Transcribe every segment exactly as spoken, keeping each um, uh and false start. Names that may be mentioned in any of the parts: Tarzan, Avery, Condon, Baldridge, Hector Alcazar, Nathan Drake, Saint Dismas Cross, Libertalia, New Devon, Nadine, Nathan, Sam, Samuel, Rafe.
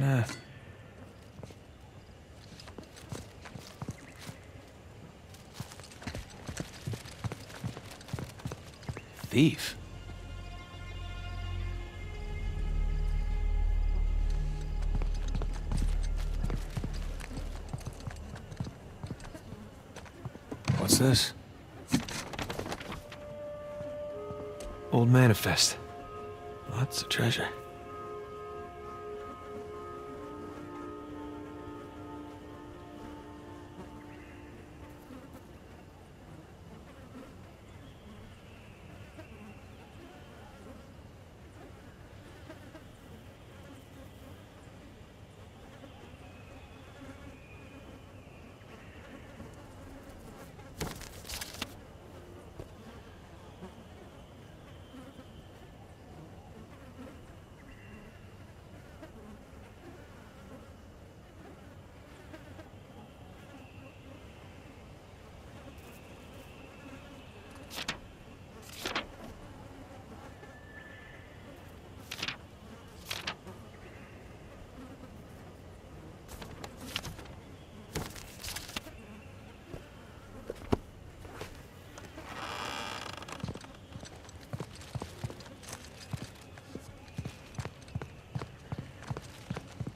Nah. Thief? What's this? Old manifest. Lots of treasure.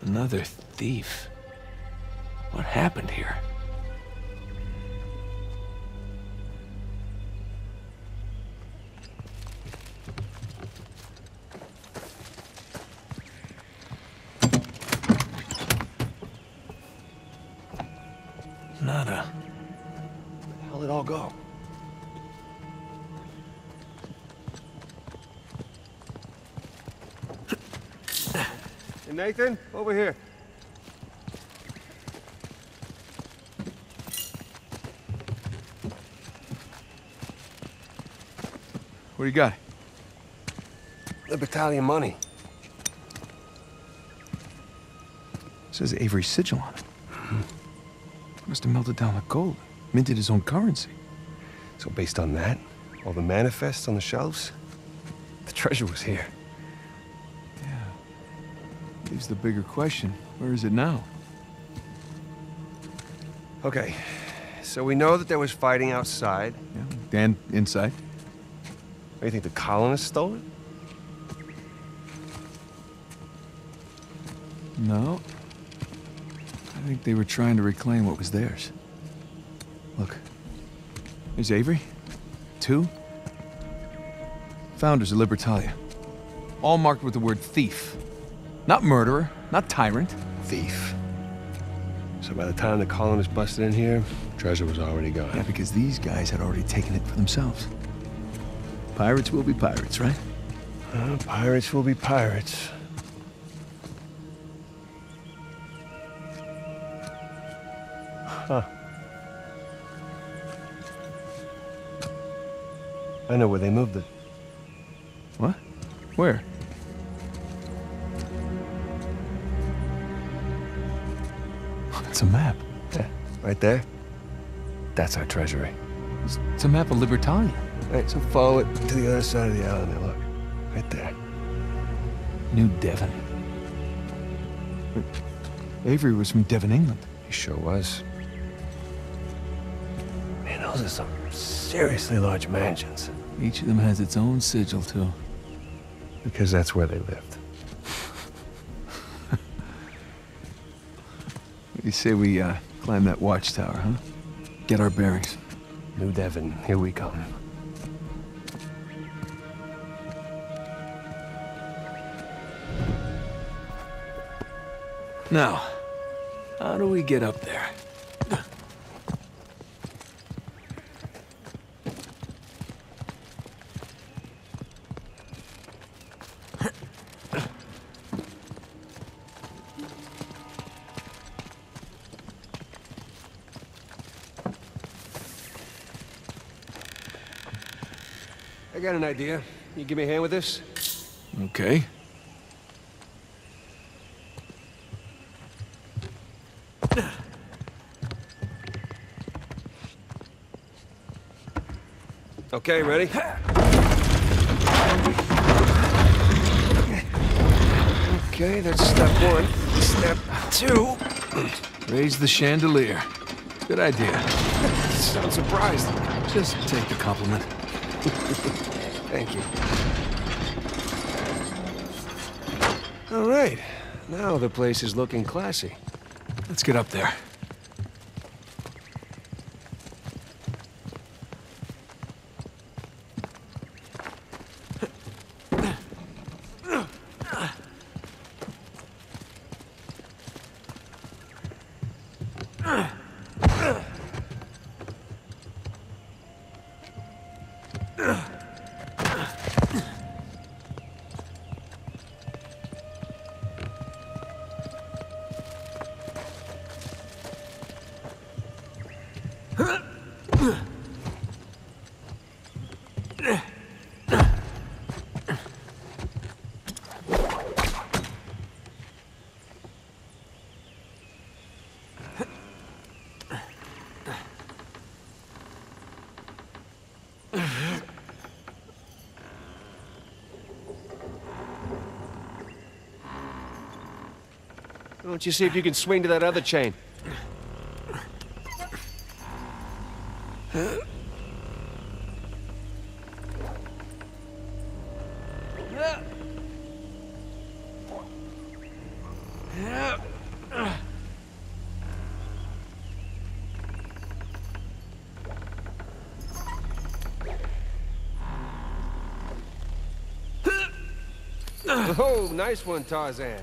Another thief. What happened here? Nada. How'd it all go? Nathan, over here. What do you got? Libertalia money. It says Avery's sigil on it. Mm-hmm. Must have melted down like gold, minted his own currency. So based on that, all the manifests on the shelves, the treasure was here. Here's the bigger question. Where is it now? Okay, so we know that there was fighting outside. Yeah, and inside. Do you think the colonists stole it? No. I think they were trying to reclaim what was theirs. Look, there's Avery. Two. Founders of Libertalia. All marked with the word thief. Not murderer, not tyrant. Thief. So by the time the colonists busted in here, treasure was already gone. Yeah, because these guys had already taken it for themselves. Pirates will be pirates, right? Uh, pirates will be pirates. Huh. I know where they moved it. What? Where? It's a map. Yeah, right there. That's our treasury. It's, it's a map of Libertalia. Right, so follow it to the other side of the island and look. Right there. New Devon. But Avery was from Devon, England. He sure was. Man, those are some seriously large mansions. Each of them has its own sigil, too. Because that's where they lived. You say we uh, climb that watchtower, huh? Get our bearings. New Devon, here we come. Now, how do we get up there? I got an idea. You give me a hand with this? Okay. Okay, ready? Okay, that's step one. Step two. Raise the chandelier. Good idea. Sound surprised. Just take the compliment. Thank you. All right. Now the place is looking classy. Let's get up there. Why don't you see if you can swing to that other chain? Oh, nice one, Tarzan.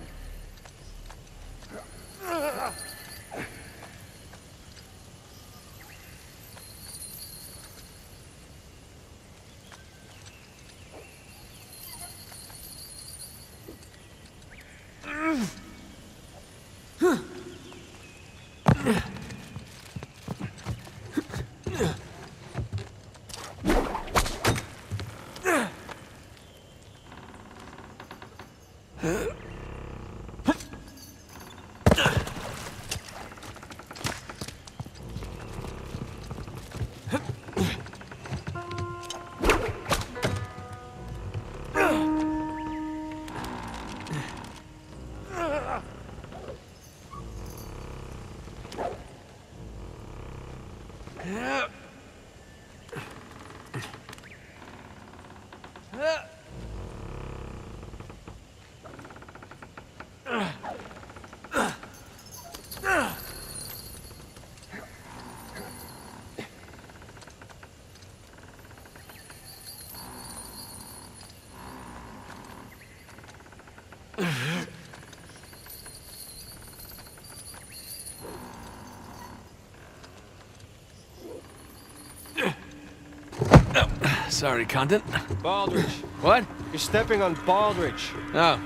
Sorry, Condon. Baldridge. What? You're stepping on Baldridge. Oh,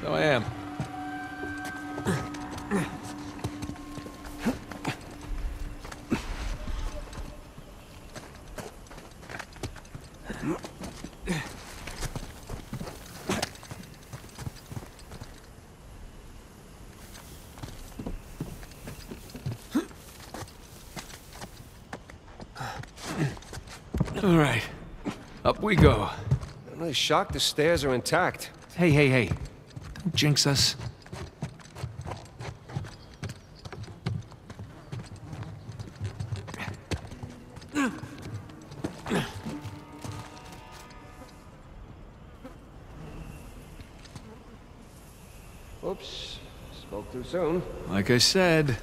so I am. All right. Up we go. I'm really shocked the stairs are intact. Hey, hey, hey. Don't jinx us. Oops. Spoke too soon. Like I said.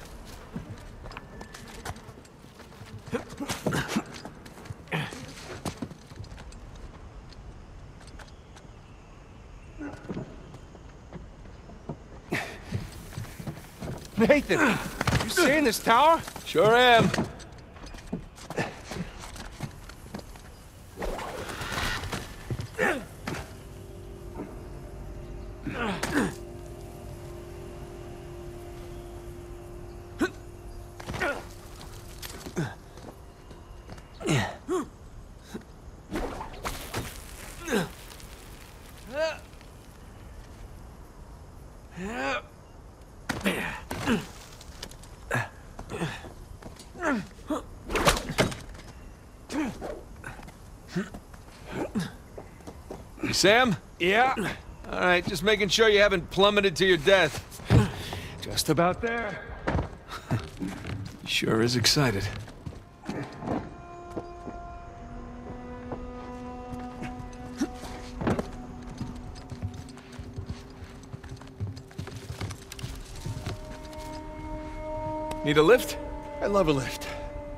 Nathan, you seeing this tower? Sure am. Sam? Yeah? All right, just making sure you haven't plummeted to your death. Just about there. Sure is excited. Need a lift? I love a lift.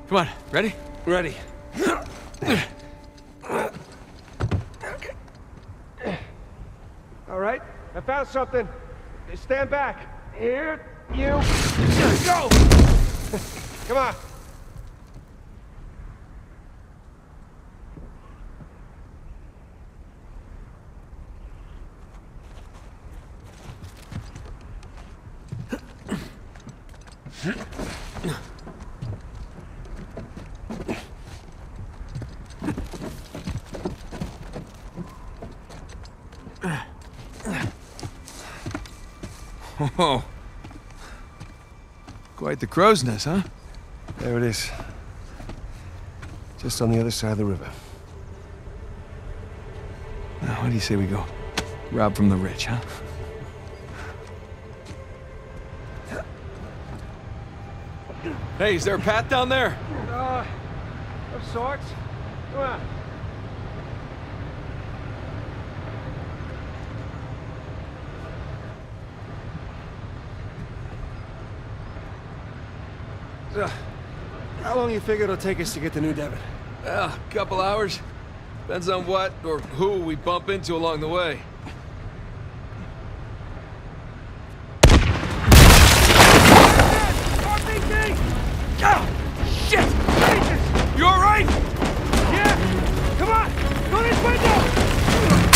Come on, ready? Ready. All right, I found something. Stand back. Here you go! Come on. Whoa. Quite the crow's nest, huh? There it is. Just on the other side of the river. Now, what do you say we go? Rob from the rich, huh? Hey, is there a path down there? Uh, of sorts. Come on. Uh, how long you figure it'll take us to get to New Devon? Well, a couple hours. Depends on what or who we bump into along the way. R P G! Oh, shit! Jesus! You all right? Yeah? Come on! Go this window! Move!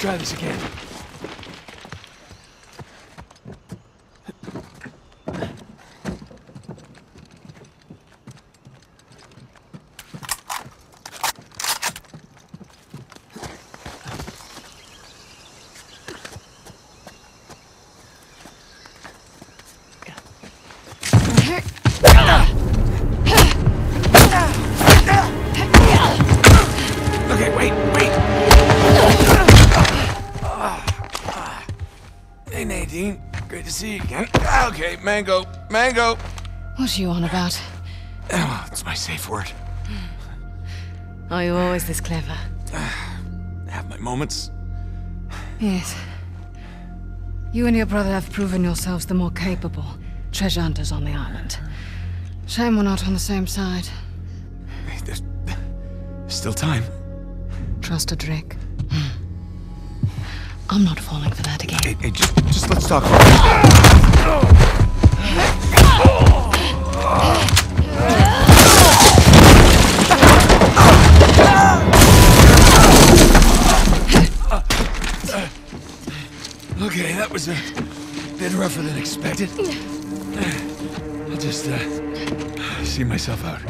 Try this again. Okay, wait, wait. again. Okay, mango. Mango! What are you on about? Oh, it's my safe word. Are you always this clever? Have my moments. Yes. You and your brother have proven yourselves the more capable treasure hunters on the island. Shame we're not on the same side. Hey, there's still time. Trust a trick. I'm not falling for that again. Hey, hey just, just let's talk. Okay, that was a bit rougher than expected. I just uh, see myself out.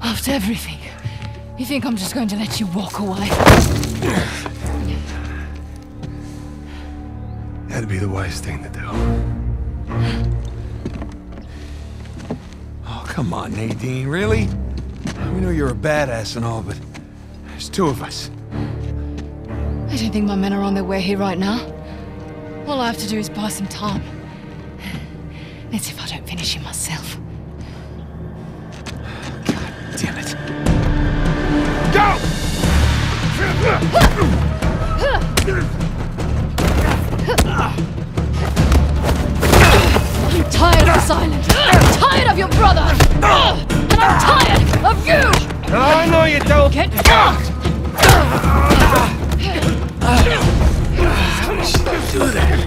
After everything, you think I'm just going to let you walk away? That'd be the wise thing to do. Oh, come on, Nadine, really? We know you're a badass and all, but there's two of us. I don't think my men are on their way here right now. All I have to do is buy some time. Let's see if I don't finish him myself. God damn it. Go! I'm tired of this island. I'm tired of your brother. And I'm tired of you. Oh, I know you don't. Get out! How did she do that?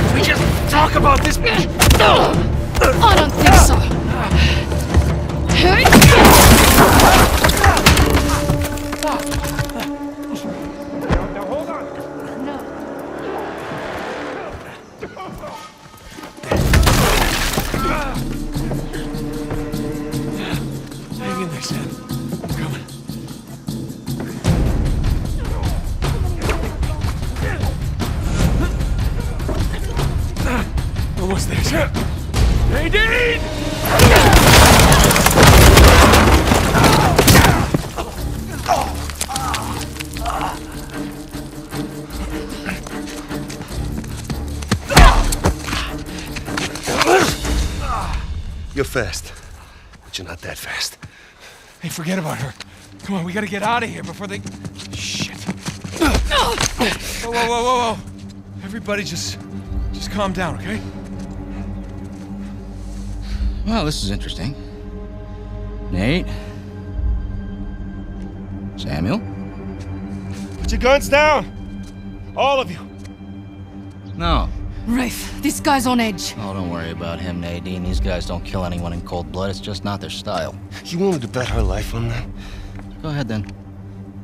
Can we just talk about this? I don't think so. Fast, but you're not that fast. Hey, forget about her. Come on, we gotta get out of here before they... Shit. No. Whoa, whoa, whoa, whoa, whoa. Everybody just... just calm down, okay? Well, this is interesting. Nate? Samuel? Put your guns down! All of you! No. Rafe, this guy's on edge. Oh, don't worry about him, Nadine. These guys don't kill anyone in cold blood. It's just not their style. You wanted to bet her life on that? Go ahead, then.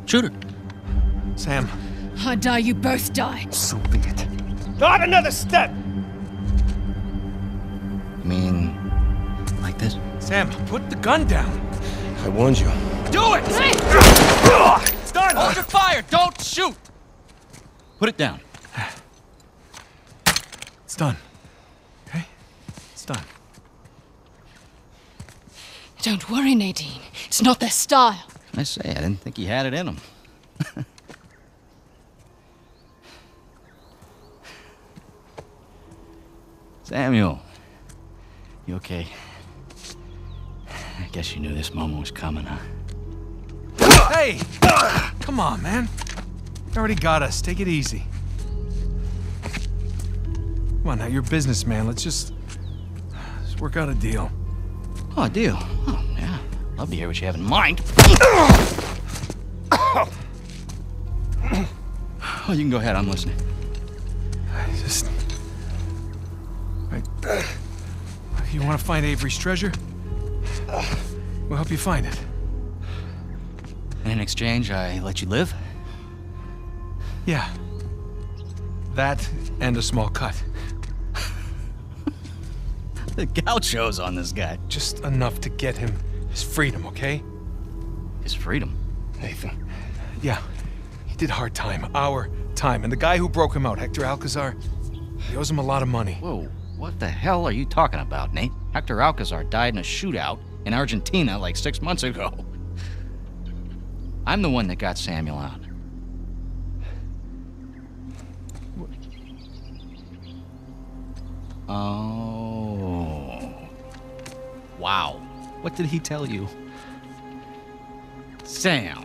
Shoot her. Sam. I die, you both die. So be it. Not another step! You mean... like this? Sam, put the gun down. I warned you. Do it! Hey! Start! Hold your fire! Don't shoot! Put it down. It's done. Okay? It's done. Don't worry, Nadine. It's not their style. I say, I didn't think he had it in him. Samuel. You okay? I guess you knew this moment was coming, huh? Hey! Come on, man. You already got us. Take it easy. Come on now, you're a businessman. Let's just, let's work out a deal. Oh, a deal? Oh, yeah. Love to hear what you have in mind. Oh, you can go ahead. I'm listening. I just... I... You want to find Avery's treasure? We'll help you find it. And in exchange, I let you live? Yeah. That and a small cut. The gauchos on this guy. Just enough to get him his freedom, okay? His freedom? Nathan. Yeah. He did hard time. Our time. And the guy who broke him out, Hector Alcazar, he owes him a lot of money. Whoa. What the hell are you talking about, Nate? Hector Alcazar died in a shootout in Argentina like six months ago. I'm the one that got Samuel out. Oh. Wow. What did he tell you? Sam,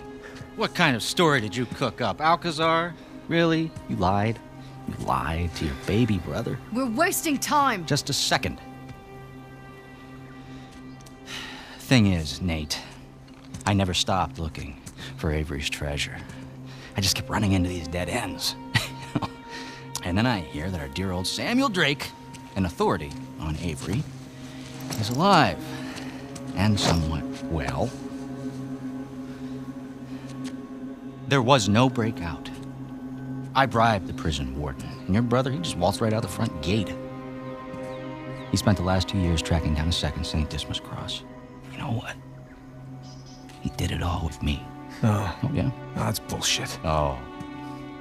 what kind of story did you cook up? Alcazar? Really? You lied? You lied to your baby brother? We're wasting time. Just a second. Thing is, Nate, I never stopped looking for Avery's treasure. I just kept running into these dead ends. And then I hear that our dear old Samuel Drake, an authority on Avery, is alive and somewhat well. There was no breakout. I bribed the prison warden, and your brother, he just waltzed right out the front gate. He spent the last two years tracking down a second Saint Dismas Cross. You know what? He did it all with me. Oh, oh yeah? Oh, that's bullshit. Oh.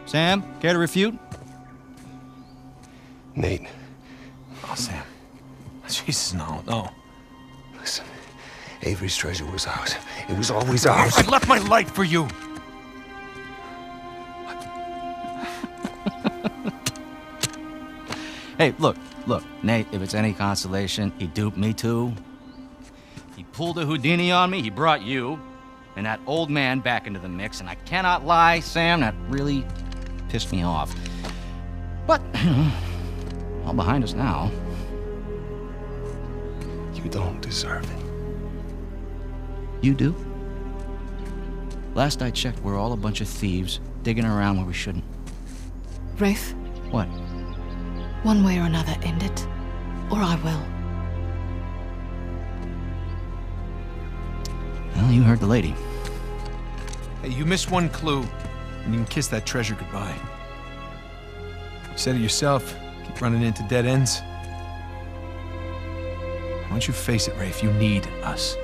Sam, care to refute? Nate. Oh, Sam. Jesus, no, no. Listen, Avery's treasure was ours. It was always ours. I left my life for you! Hey, look, look, Nate, if it's any consolation, he duped me too. He pulled a Houdini on me, he brought you and that old man back into the mix, and I cannot lie, Sam, that really pissed me off. But, all behind us now. You don't deserve it. You do? Last I checked, we're all a bunch of thieves digging around where we shouldn't. Rafe? What? One way or another, end it, or I will. Well, you heard the lady. Hey, you missed one clue, and you can kiss that treasure goodbye. You said it yourself, keep running into dead ends. Why don't you face it, Rafe? You need us.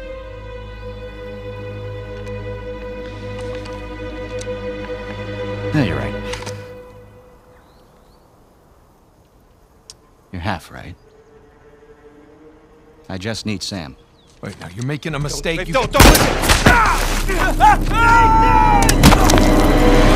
No, you're right. You're half right. I just need Sam. Wait, now you're making a mistake. Don't, you don't, don't listen! Ah! Ah! Ah! Ah!